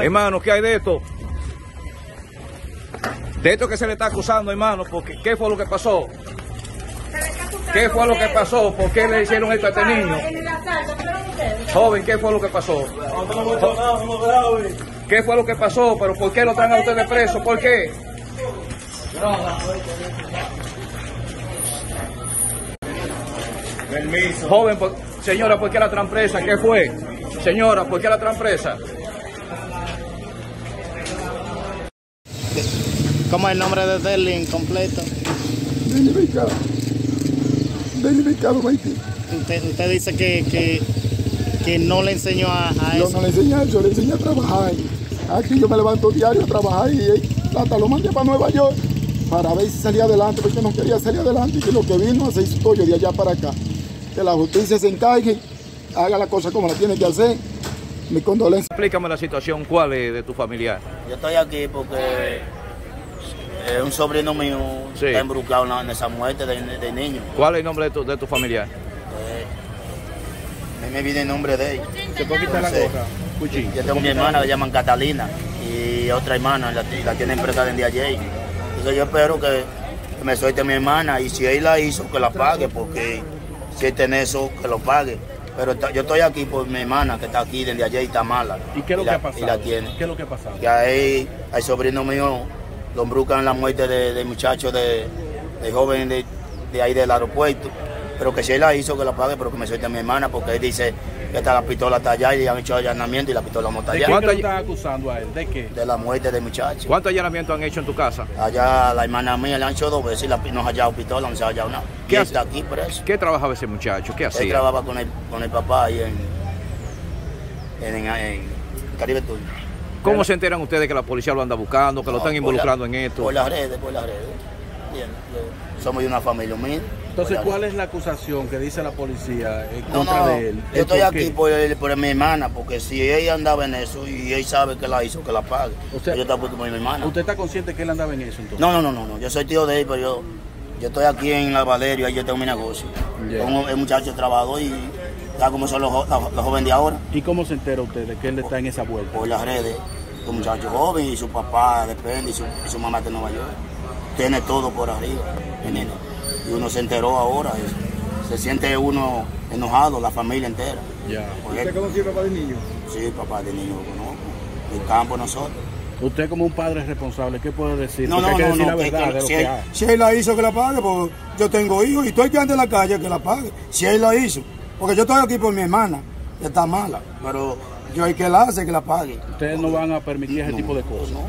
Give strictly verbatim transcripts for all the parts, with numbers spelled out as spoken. Hermano, ¿qué hay de esto? De esto que se le está acusando, hermano, porque ¿qué fue lo que pasó? ¿Qué fue lo que pasó? ¿Por qué le hicieron esto a este niño? Joven, ¿qué fue lo que pasó? ¿Qué fue lo que pasó? ¿Pero por qué lo traen a ustedes presos? ¿Por qué? Permiso. Joven, por... señora, ¿por qué la traen presa? ¿Qué fue? Señora, ¿por qué la traen presa? ¿Cómo es el nombre de Deling completo? Deling Ricardo. Deling Ricardo, Haití. Usted, usted dice que, que, que no le enseñó a, a yo eso. Yo no le enseñé, yo le enseñé a trabajar. Aquí yo me levanto diario a trabajar y hasta lo mandé para Nueva York para ver si salía adelante, porque no quería salir adelante y que lo que vino se hizo todo de allá para acá. Que la justicia se encargue, haga la cosa como la tiene que hacer. Mi condolencia. Explícame la situación, ¿cuál es de tu familiar? Yo estoy aquí porque eh, un sobrino mío sí. está embrucado en esa muerte de, de niño. ¿Cuál es el nombre de tu, de tu familiar? Eh, a mí me viene el nombre de ellos. ¿Qué poquita la cosa? Cuchín. Yo tengo mi hermana que llaman Catalina y otra hermana, la, la tienen presa desde ayer. Entonces yo espero que, que me suelte mi hermana y si él la hizo, que la pague, porque si él tiene eso, que lo pague. Pero yo estoy aquí por mi hermana que está aquí desde ayer y está mala. ¿Y qué es lo que ha pasado? Y la tiene. ¿Qué es lo que ha pasado? Que ahí al sobrino mío lo embrucan la muerte de, de muchacho, de, de joven de, de ahí del aeropuerto. Pero que si él la hizo, que la pague, pero que me suelte a mi hermana, porque él dice que está la pistola está allá y han hecho allanamiento y la pistola no está allá. ¿De qué lo están acusando a él? ¿De qué? De la muerte de muchacho. ¿Cuántos allanamientos han hecho en tu casa? Allá la hermana mía le han hecho dos veces y la, no ha hallado pistola, no se ha hallado nada. ¿Qué hace? Está aquí preso. ¿Qué trabajaba ese muchacho? ¿Qué hacía? Él trabajaba con el, con el papá ahí en, en, en, en Caribe Tours. ¿Cómo Pero, se enteran ustedes que la policía lo anda buscando, que no, lo están involucrando la, en esto? Por las redes, por las redes. Bien, bien. Somos de una familia humilde. Entonces, ¿cuál es la acusación que dice la policía en contra no, no, de él? Yo estoy aquí por, él, por mi hermana, porque si ella andaba en eso y él sabe que la hizo, que la pague. Usted, yo estoy por mi hermana. ¿Usted está consciente que él andaba en eso entonces? No, no, no, no, no. Yo soy tío de él, pero yo, yo estoy aquí en la Valeria y yo tengo mi negocio. Yeah. Tengo el muchacho trabajador y ya como son los, los, los jóvenes de ahora. ¿Y cómo se entera usted de que él está en esa vuelta? Por las redes. Un muchacho joven y su papá depende y su, y su mamá de Nueva York. Tiene todo por arriba, menino. Y uno se enteró ahora, se siente uno enojado, la familia entera. Ya. ¿Usted conoció papá de niño? Sí, papá de niño lo conozco. El campo nosotros. Usted como un padre responsable, ¿qué puede decir? No, no, hay que no, decir no, la verdad que, de lo si, que él, si él la hizo que la pague, porque yo tengo hijos y estoy quedando en la calle que la pague. Si él la hizo, porque yo estoy aquí por mi hermana, que está mala, pero yo hay que la hace que la pague. Ustedes no, no van a permitir ese no, tipo de cosas. No.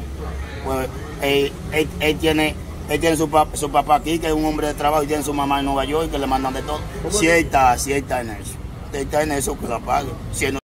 Pues él, él, él tiene. Él tiene su, pap su papá aquí, que es un hombre de trabajo, y tiene su mamá en Nueva York, que le mandan de todo. Si él está, si él está en eso. Si él está en eso, que la pague. Si